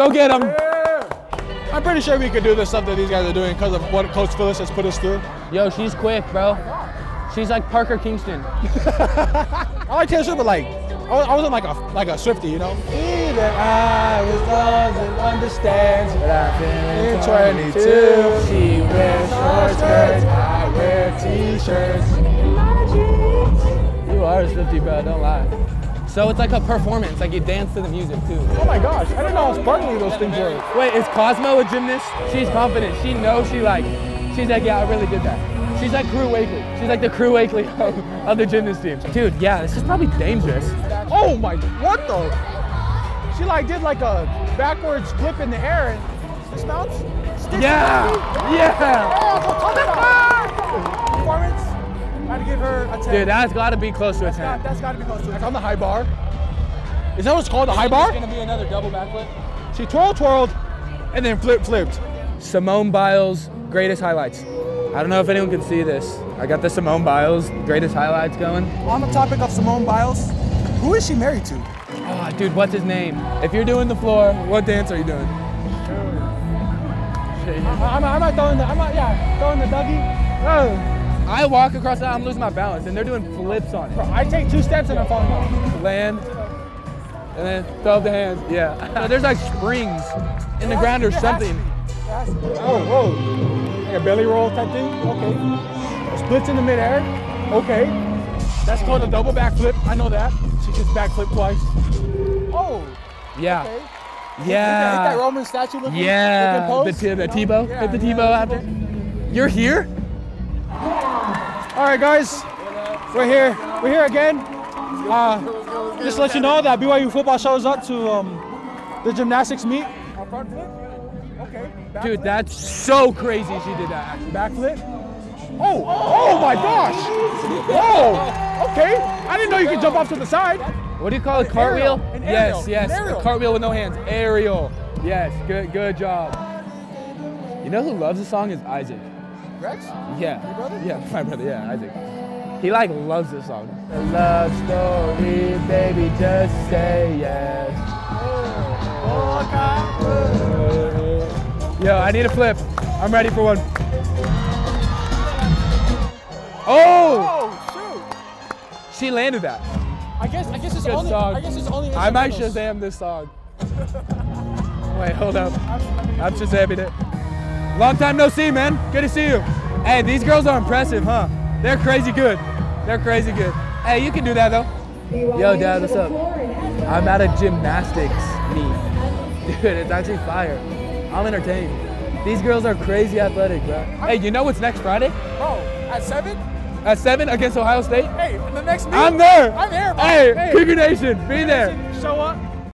Go get them. Yeah. I'm pretty sure we could do this stuff that these guys are doing because of what Coach Phyllis has put us through. Yo, she's quick, bro. She's like Parker Kingston. I like Taylor Swift, but like, I wasn't like a Swiftie, you know? Either I was lost and understands what I've been in 22. She wears short skirts, I wear t-shirts. You are a Swiftie, bro, don't lie. So it's like a performance, like you dance to the music too. Oh my gosh, I didn't know how sparkly those things were. Wait, is Cosmo a gymnast? She's confident, she knows she's like, yeah, I really did that. She's like Crew Wakely. She's like the Crew Wakely of the gymnast team. Dude, yeah, this is probably dangerous. Oh my, what though? She like did like a backwards flip in the air and this bounce? Yeah, yeah. Performance. I had to give her a 10. Dude, that's got to be close to a 10. That's got to be close to a 10. On the high bar. Is that what's called, the high bar? It's going to be another double backflip. She twirled, and then flipped. Simone Biles, greatest highlights. I don't know if anyone can see this. I got the Simone Biles, greatest highlights going. On the topic of Simone Biles, who is she married to? Oh, dude, what's his name? If you're doing the floor, what dance are you doing? I'm not throwing the Dougie. Oh. I walk across that, I'm losing my balance, and they're doing flips on it. Bro, I take two steps and I'm falling off. Land, and then throw up the hands. Yeah. So there's like springs in the ground or something. Oh, whoa. Like a belly roll type thing? Okay. Splits in the midair. Okay. That's called a double backflip. I know that. She just backflip twice. Oh. Yeah. Okay. Yeah. Hit that Roman statue looking. Yeah. Looking pose, the T-bow. Yeah, hit the T-bow out there. You're here? All right, guys, we're here again. Just to let you know that BYU football shows up to the gymnastics meet. Okay. Dude, that's so crazy she did that. Backflip? Oh, oh my gosh. Oh, okay. I didn't know you could jump off to the side. What do you call it, cartwheel? Yes, yes, a cartwheel with no hands. Aerial. Yes, good job. You know who loves the song is Isaac. Rex? Yeah. Your brother? Yeah, my brother, yeah, Isaac. He like loves this song. The love story, baby, just say yes. Yo, I need a flip. I'm ready for one. Oh! Oh, shoot! She landed that. I guess it's only. I guess it's only. I might Shazam this song. Wait, hold up. I'm Shazamming it. Long time no see, man. Good to see you. Hey, these girls are impressive, huh? They're crazy good. They're crazy good. Hey, you can do that, though. Yo, Dad, what's up? I'm at a gymnastics meet. Dude, it's actually fire. I'm entertained. These girls are crazy athletic, bro. Hey, you know what's next Friday? Bro, at 7? At 7 against Ohio State? Hey, the next meet. I'm there. I'm there, bro. Hey, Cougar Nation, be there. Show up.